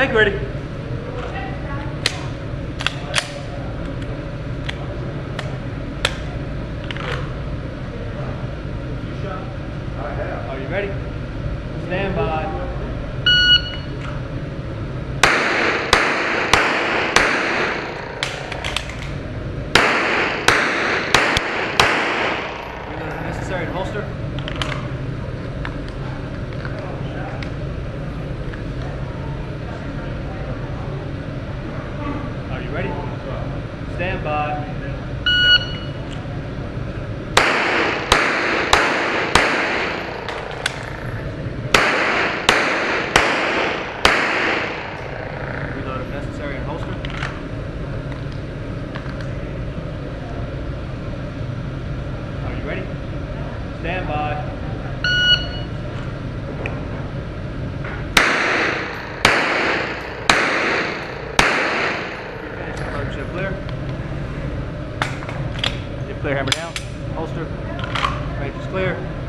Thank you, Eddie. Are you ready? Stand by. Stand by. Reload if necessary and holster. Are you ready? Stand by. Clear hammer down, holster, range is clear.